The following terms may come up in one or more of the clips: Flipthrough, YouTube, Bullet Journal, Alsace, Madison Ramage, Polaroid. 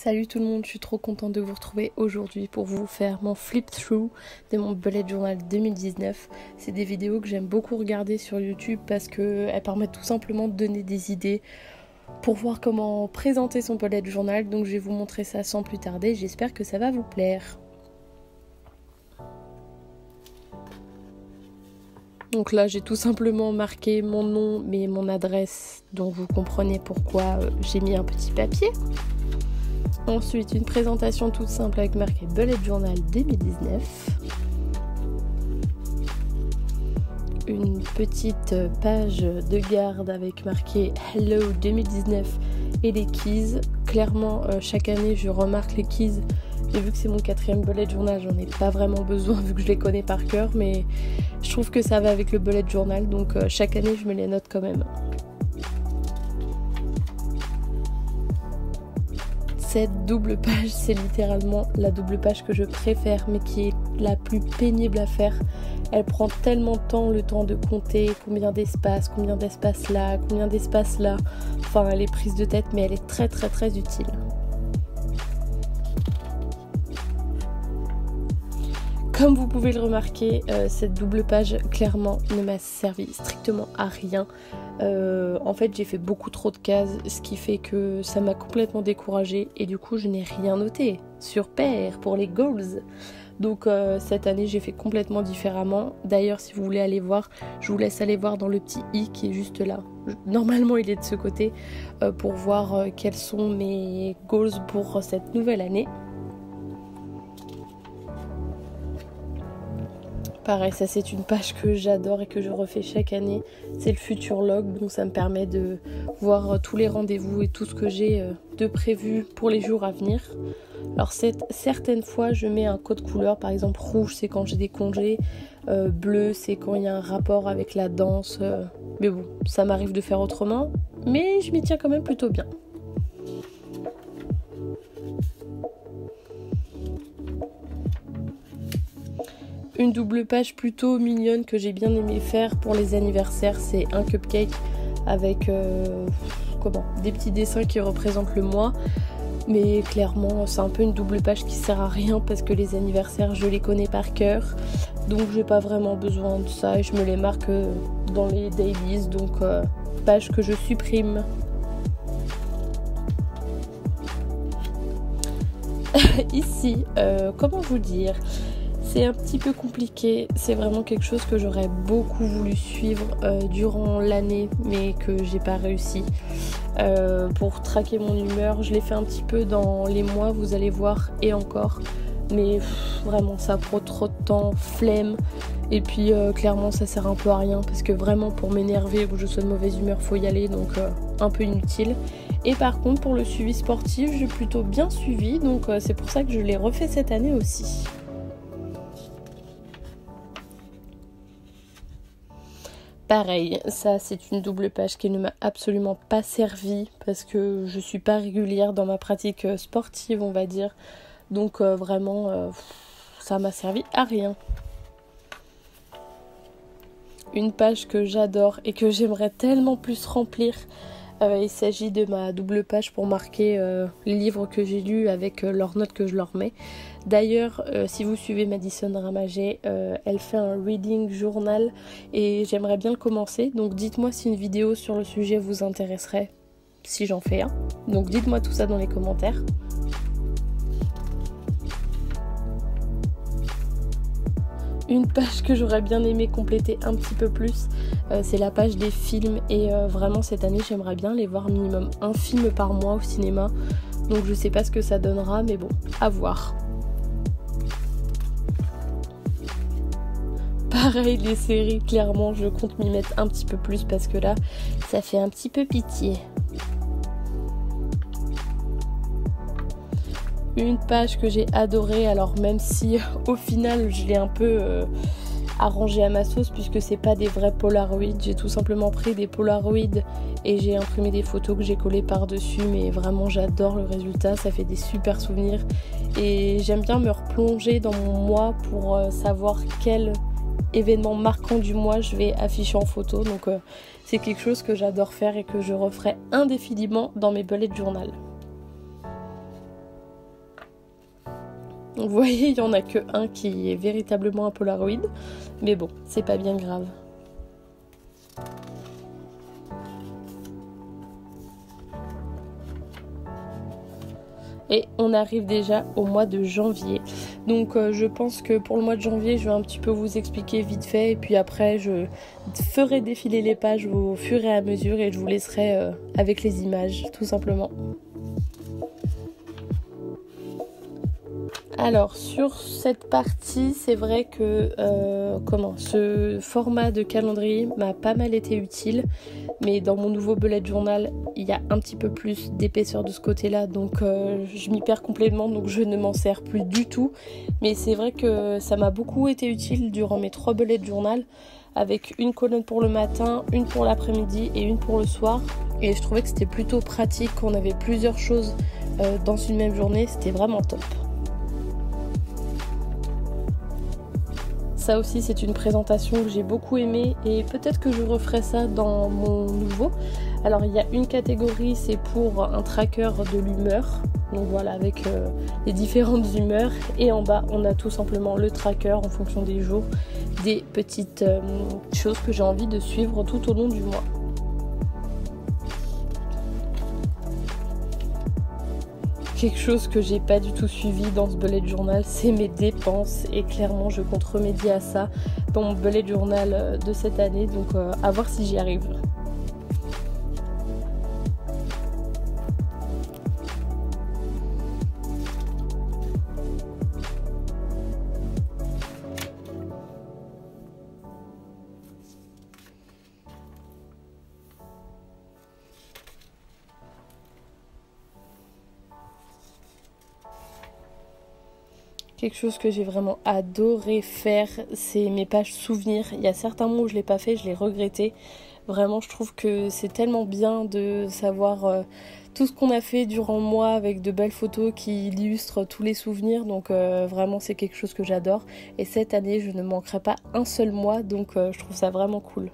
Salut tout le monde, je suis trop contente de vous retrouver aujourd'hui pour vous faire mon flip-through de mon Bullet Journal 2019. C'est des vidéos que j'aime beaucoup regarder sur YouTube parce qu'elles permettent tout simplement de donner des idées pour voir comment présenter son Bullet Journal. Donc je vais vous montrer ça sans plus tarder, j'espère que ça va vous plaire. Donc là j'ai tout simplement marqué mon nom mais mon adresse, donc vous comprenez pourquoi j'ai mis un petit papier. Ensuite, une présentation toute simple avec marqué Bullet Journal 2019. Une petite page de garde avec marqué Hello 2019 et les keys. Clairement, chaque année, je remarque les keys. Et vu que c'est mon 4e bullet journal, j'en ai pas vraiment besoin vu que je les connais par cœur. Mais je trouve que ça va avec le bullet journal, donc chaque année, je me les note quand même. Cette double page, c'est littéralement la double page que je préfère mais qui est la plus pénible à faire. Elle prend tellement de temps, le temps de compter combien d'espace là, combien d'espace là. Enfin, elle est prise de tête mais elle est très utile. Comme vous pouvez le remarquer, cette double page clairement ne m'a servi strictement à rien. En fait j'ai fait beaucoup trop de cases, ce qui fait que ça m'a complètement découragée et du coup je n'ai rien noté sur pair pour les goals. Donc cette année j'ai fait complètement différemment. D'ailleurs si vous voulez aller voir, je vous laisse aller voir dans le petit i qui est juste là. Normalement il est de ce côté pour voir quels sont mes goals pour cette nouvelle année. Pareil, ça c'est une page que j'adore et que je refais chaque année, c'est le futur log, donc ça me permet de voir tous les rendez-vous et tout ce que j'ai de prévu pour les jours à venir. Alors certaines fois je mets un code couleur, par exemple rouge c'est quand j'ai des congés, bleu c'est quand il y a un rapport avec la danse, mais bon ça m'arrive de faire autrement, mais je m'y tiens quand même plutôt bien. Une double page plutôt mignonne que j'ai bien aimé faire pour les anniversaires, c'est un cupcake avec des petits dessins qui représentent le mois. Mais clairement, c'est un peu une double page qui sert à rien parce que les anniversaires, je les connais par cœur. Donc j'ai pas vraiment besoin de ça et je me les marque dans les dailies, donc page que je supprime. Ici, comment vous dire ? C'est un petit peu compliqué, c'est vraiment quelque chose que j'aurais beaucoup voulu suivre durant l'année mais que j'ai pas réussi. Pour traquer mon humeur, je l'ai fait un petit peu dans les mois, vous allez voir, et encore. Mais vraiment ça prend trop de temps, flemme, et puis clairement ça sert un peu à rien parce que vraiment pour m'énerver ou que je sois de mauvaise humeur faut y aller, donc un peu inutile. Et par contre pour le suivi sportif j'ai plutôt bien suivi, donc c'est pour ça que je l'ai refait cette année aussi. Pareil, ça c'est une double page qui ne m'a absolument pas servi parce que je suis pas régulière dans ma pratique sportive on va dire. Donc vraiment ça m'a servi à rien. Une page que j'adore et que j'aimerais tellement plus remplir. Il s'agit de ma double page pour marquer les livres que j'ai lus avec leurs notes que je leur mets. D'ailleurs, si vous suivez Madison Ramage, elle fait un reading journal et j'aimerais bien le commencer. Donc dites-moi si une vidéo sur le sujet vous intéresserait, si j'en fais un. Donc dites-moi tout ça dans les commentaires. Une page que j'aurais bien aimé compléter un petit peu plus, c'est la page des films et vraiment cette année j'aimerais bien les voir minimum un film par mois au cinéma, donc je sais pas ce que ça donnera mais bon, à voir. Pareil les séries, clairement je compte m'y mettre un petit peu plus parce que là ça fait un petit peu pitié. Une page que j'ai adorée, alors même si au final je l'ai un peu arrangée à ma sauce puisque c'est pas des vrais Polaroids, j'ai tout simplement pris des Polaroids et j'ai imprimé des photos que j'ai collées par dessus, mais vraiment j'adore le résultat, ça fait des super souvenirs et j'aime bien me replonger dans mon mois pour savoir quel événement marquant du mois je vais afficher en photo, donc c'est quelque chose que j'adore faire et que je referai indéfiniment dans mes bullet journal. Vous voyez, il n'y en a que un qui est véritablement un Polaroid, mais bon, c'est pas bien grave. Et on arrive déjà au mois de janvier. Donc je pense que pour le mois de janvier, je vais un petit peu vous expliquer vite fait. Et puis après, je ferai défiler les pages au fur et à mesure et je vous laisserai avec les images, tout simplement. Alors sur cette partie, c'est vrai que ce format de calendrier m'a pas mal été utile, mais dans mon nouveau bullet journal, il y a un petit peu plus d'épaisseur de ce côté-là, donc je m'y perds complètement, donc je ne m'en sers plus du tout. Mais c'est vrai que ça m'a beaucoup été utile durant mes 3 bullet journal, avec une colonne pour le matin, une pour l'après-midi et une pour le soir. Et je trouvais que c'était plutôt pratique, qu'on avait plusieurs choses dans une même journée, c'était vraiment top. Ça aussi, c'est une présentation que j'ai beaucoup aimée et peut-être que je referai ça dans mon nouveau. Alors il y a une catégorie, c'est pour un tracker de l'humeur, donc voilà, avec les différentes humeurs, et en bas on a tout simplement le tracker en fonction des jours, des petites choses que j'ai envie de suivre tout au long du mois. Quelque chose que j'ai pas du tout suivi dans ce bullet journal, c'est mes dépenses, et clairement je compte remédier à ça dans mon bullet journal de cette année, donc à voir si j'y arrive. Quelque chose que j'ai vraiment adoré faire, c'est mes pages souvenirs. Il y a certains mois où je ne l'ai pas fait, je l'ai regretté. Vraiment, je trouve que c'est tellement bien de savoir tout ce qu'on a fait durant le mois avec de belles photos qui illustrent tous les souvenirs. Donc vraiment, c'est quelque chose que j'adore. Et cette année, je ne manquerai pas un seul mois, donc je trouve ça vraiment cool.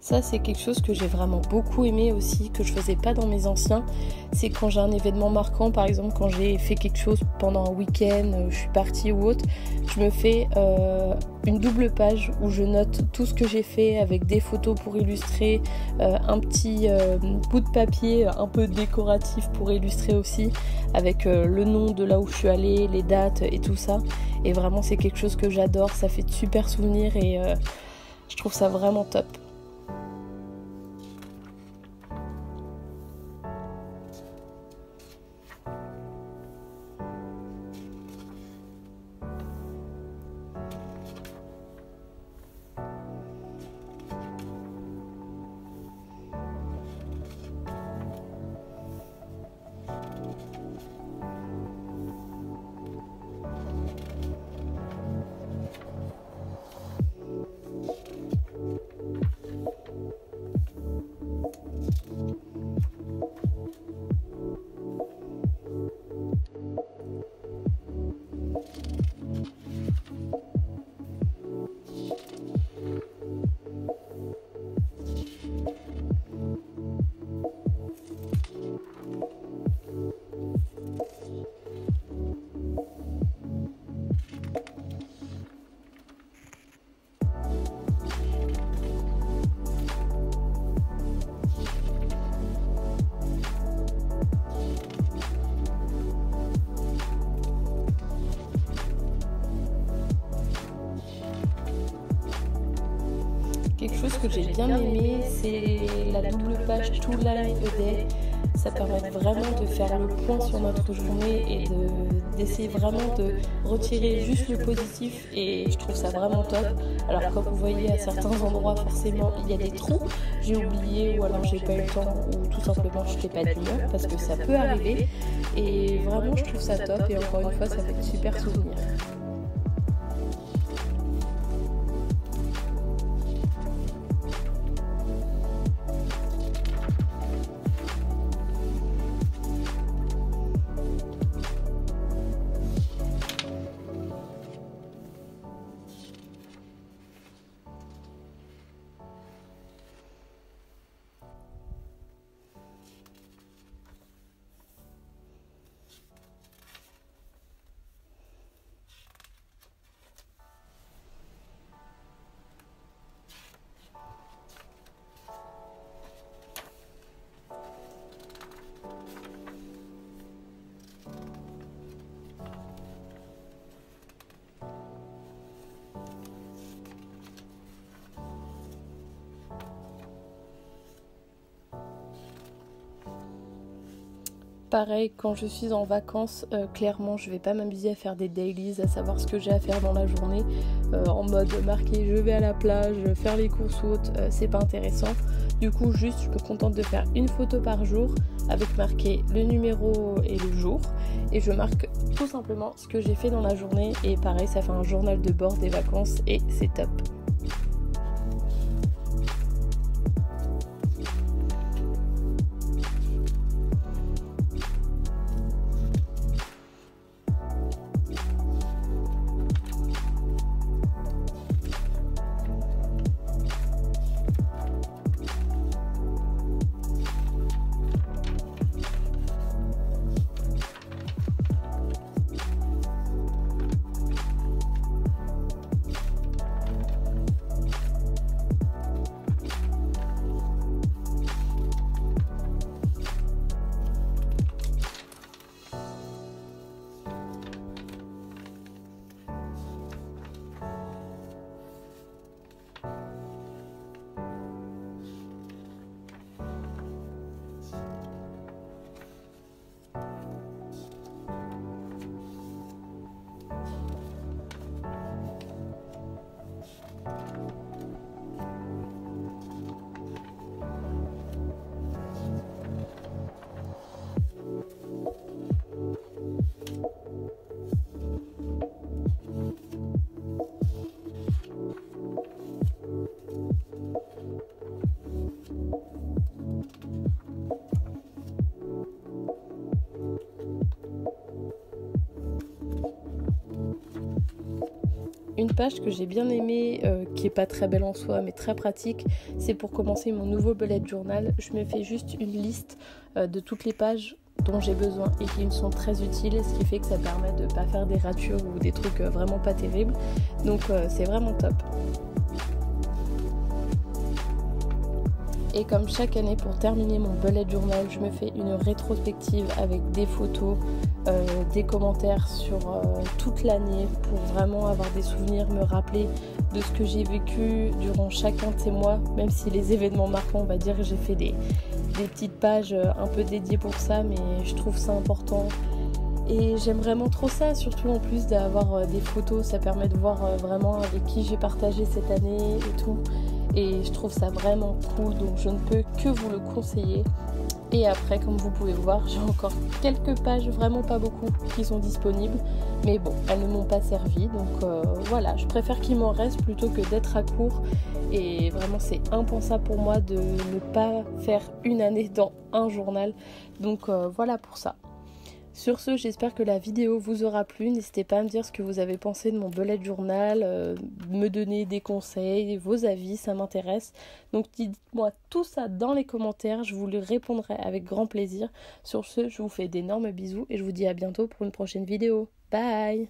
Ça, c'est quelque chose que j'ai vraiment beaucoup aimé aussi, que je faisais pas dans mes anciens. C'est quand j'ai un événement marquant, par exemple quand j'ai fait quelque chose pendant un week-end, je suis partie ou autre, je me fais une double page où je note tout ce que j'ai fait avec des photos pour illustrer, un petit bout de papier un peu décoratif pour illustrer aussi, avec le nom de là où je suis allée, les dates et tout ça. Et vraiment, c'est quelque chose que j'adore, ça fait de super souvenirs et je trouve ça vraiment top. Quelque chose que j'ai bien aimé, c'est la double page tout live day. Ça permet vraiment de faire le point sur notre journée et d'essayer vraiment de retirer juste le positif, et je trouve ça vraiment top. Alors comme vous voyez, à certains endroits forcément il y a des trous, j'ai oublié ou alors j'ai pas eu le temps, ou tout simplement je n'étais pas d'humeur, parce que ça peut arriver, et vraiment je trouve ça top, et encore une fois ça fait de super souvenirs. pareil, quand je suis en vacances, clairement je vais pas m'amuser à faire des dailies, à savoir ce que j'ai à faire dans la journée, en mode marqué je vais à la plage, faire les courses ou autre, c'est pas intéressant. Du coup juste je me contente de faire une photo par jour avec marqué le numéro et le jour, et je marque tout simplement ce que j'ai fait dans la journée, et pareil ça fait un journal de bord des vacances et c'est top. Une page que j'ai bien aimée, qui est pas très belle en soi mais très pratique, c'est pour commencer mon nouveau bullet journal. Je me fais juste une liste de toutes les pages dont j'ai besoin et qui me sont très utiles, ce qui fait que ça permet de pas faire des ratures ou des trucs vraiment pas terribles, donc c'est vraiment top. Et comme chaque année, pour terminer mon bullet journal, je me fais une rétrospective avec des photos, des commentaires sur toute l'année pour vraiment avoir des souvenirs, me rappeler de ce que j'ai vécu durant chacun de ces mois, même si les événements marquants, on va dire, j'ai fait des petites pages un peu dédiées pour ça, mais je trouve ça important. Et j'aime vraiment trop ça, surtout en plus d'avoir des photos, ça permet de voir vraiment avec qui j'ai partagé cette année et tout. Et je trouve ça vraiment cool, donc je ne peux que vous le conseiller. Et après, comme vous pouvez voir, j'ai encore quelques pages, vraiment pas beaucoup, qui sont disponibles. Mais bon, elles ne m'ont pas servi, donc voilà, je préfère qu'il m'en reste plutôt que d'être à court. Et vraiment, c'est impensable pour moi de ne pas faire une année dans un journal. Donc voilà pour ça. Sur ce, j'espère que la vidéo vous aura plu. N'hésitez pas à me dire ce que vous avez pensé de mon bullet journal, me donner des conseils, vos avis, ça m'intéresse. Donc dites-moi tout ça dans les commentaires, je vous le répondrai avec grand plaisir. Sur ce, je vous fais d'énormes bisous et je vous dis à bientôt pour une prochaine vidéo. Bye!